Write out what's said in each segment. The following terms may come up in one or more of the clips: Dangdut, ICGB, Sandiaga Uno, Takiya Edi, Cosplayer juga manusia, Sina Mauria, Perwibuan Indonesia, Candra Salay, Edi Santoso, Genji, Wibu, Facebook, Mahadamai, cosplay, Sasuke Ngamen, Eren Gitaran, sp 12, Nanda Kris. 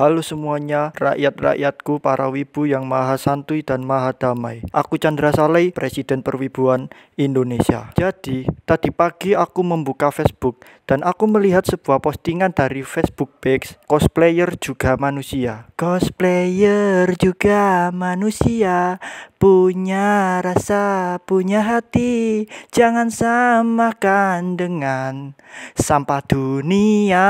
Halo semuanya, rakyat-rakyatku, para wibu yang maha santuy dan maha damai. Aku Candra Salay, Presiden Perwibuan Indonesia. Jadi, tadi pagi aku membuka Facebook dan aku melihat sebuah postingan dari Facebook page Cosplayer Juga Manusia. Cosplayer juga manusia, punya rasa, punya hati, jangan samakan dengan sampah dunia.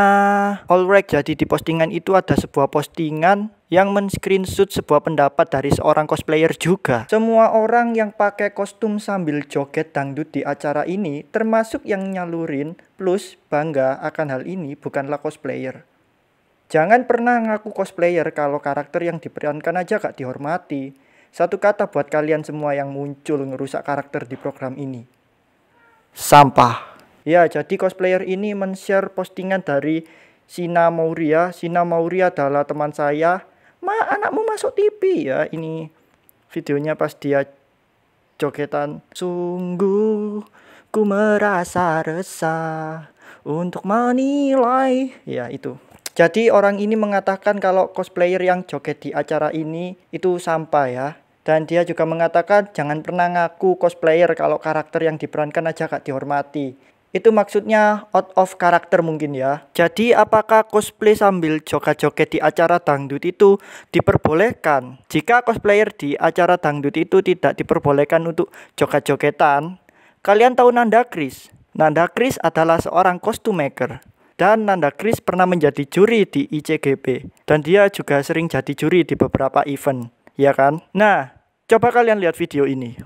Alright, jadi di postingan itu ada sebuah postingan yang men-screenshot sebuah pendapat dari seorang cosplayer juga. Semua orang yang pakai kostum sambil joget dangdut di acara ini, termasuk yang nyalurin, plus bangga akan hal ini, bukanlah cosplayer. Jangan pernah ngaku cosplayer kalau karakter yang diperankan aja gak dihormati. Satu kata buat kalian semua yang muncul ngerusak karakter di program ini. Sampah. Ya, jadi cosplayer ini men-share postingan dari Sina Mauria. Sina Mauria adalah teman saya. Ma, anakmu masuk TV ya. Ini videonya pas dia jogetan. Sungguh ku merasa resah untuk menilai. Ya, itu. Jadi orang ini mengatakan kalau cosplayer yang joget di acara ini itu sampah ya. Dan dia juga mengatakan jangan pernah ngaku cosplayer kalau karakter yang diperankan aja gak dihormati. Itu maksudnya out of karakter mungkin ya. Jadi apakah cosplay sambil joget-joget di acara dangdut itu diperbolehkan? Jika cosplayer di acara dangdut itu tidak diperbolehkan untuk joget-jogetan, kalian tahu Nanda Kris? Nanda Kris adalah seorang costume maker. Dan Nanda Kris pernah menjadi juri di ICGB. Dan dia juga sering jadi juri di beberapa event, ya kan? Nah, coba kalian lihat video ini.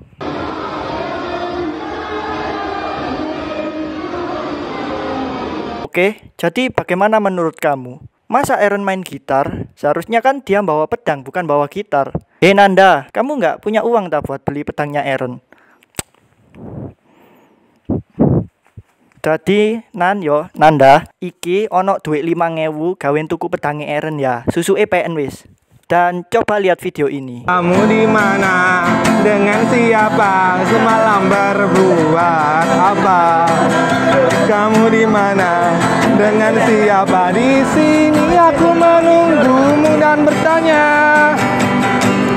Oke, jadi bagaimana menurut kamu? Masa Eren main gitar? Seharusnya kan dia bawa pedang, bukan bawa gitar. Hei Nanda, kamu nggak punya uang tak buat beli pedangnya Eren? Jadi, Nanda, iki onok duit 5.000 gawen tuku pedangnya Eren ya. Susuke PN wis. Dan coba lihat video ini. Kamu di mana? Dengan siapa? Semalam berbuat apa? Kamu di mana? Dengan siapa? Di sini aku menunggumu dan bertanya.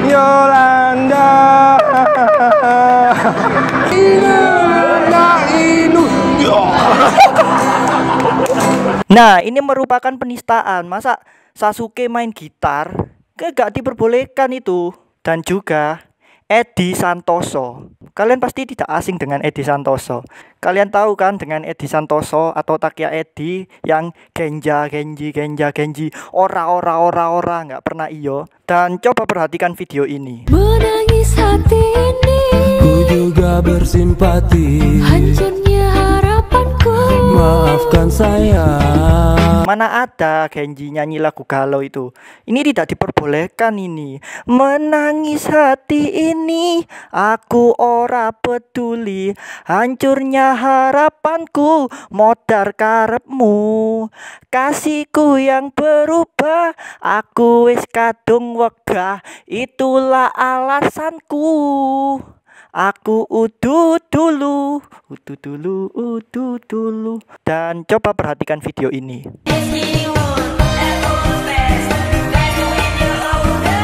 Yolanda. Nah, ini merupakan penistaan. Masa Sasuke main gitar? Gak diperbolehkan itu. Dan juga Edi Santoso. Kalian pasti tidak asing dengan Edi Santoso. Kalian tahu kan dengan Edi Santoso atau Takiya Edi yang Genji ora nggak pernah iyo. Dan coba perhatikan video ini. Menangis hati ini, ku juga bersimpati, hancurnya harapanku, maafkan saya. Mana ada Genji nyanyi lagu galau itu. Ini tidak diperbolehkan ini. Menangis hati ini, aku ora peduli, hancurnya harapanku, modar karepmu, kasihku yang berubah, aku wis kadung wegah, itulah alasanku. Aku udut dulu. Dan coba perhatikan video ini.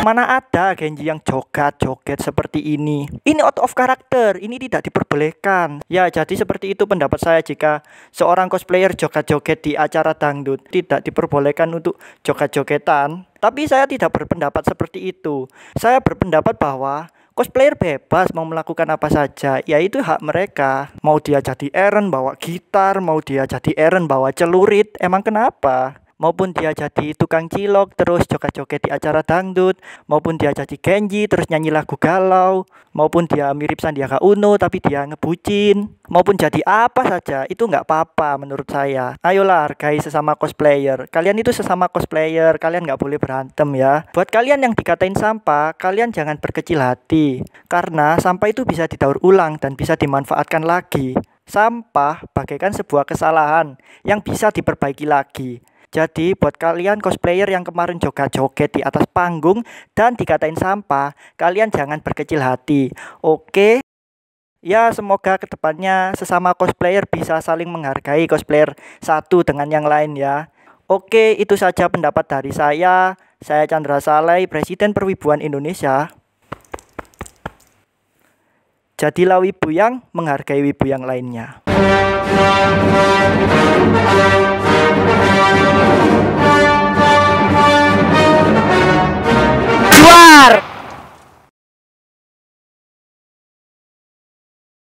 Mana ada Genji yang joget-joget seperti ini. Ini out of karakter, ini tidak diperbolehkan. Ya, jadi seperti itu pendapat saya jika seorang cosplayer joget-joget di acara dangdut. Tidak diperbolehkan untuk joget-jogetan. Tapi saya tidak berpendapat seperti itu. Saya berpendapat bahwa cosplayer bebas mau melakukan apa saja, yaitu hak mereka. Mau dia jadi Eren bawa gitar, mau dia jadi Eren bawa celurit, emang kenapa? Maupun dia jadi tukang cilok terus joget-joget di acara dangdut, maupun dia jadi Genji terus nyanyi lagu galau, maupun dia mirip Sandiaga Uno tapi dia ngebucin, maupun jadi apa saja, itu nggak apa-apa menurut saya. Ayolah hargai sesama cosplayer. Kalian itu sesama cosplayer, kalian nggak boleh berantem ya. Buat kalian yang dikatain sampah, kalian jangan berkecil hati, karena sampah itu bisa didaur ulang dan bisa dimanfaatkan lagi. Sampah bagaikan sebuah kesalahan yang bisa diperbaiki lagi. Jadi buat kalian cosplayer yang kemarin joget-joget di atas panggung dan dikatain sampah, kalian jangan berkecil hati, oke? Ya, semoga kedepannya sesama cosplayer bisa saling menghargai cosplayer satu dengan yang lain ya. Oke, itu saja pendapat dari saya. Saya Candra Salay, Presiden Perwibuan Indonesia. Jadilah wibu yang menghargai wibu yang lainnya.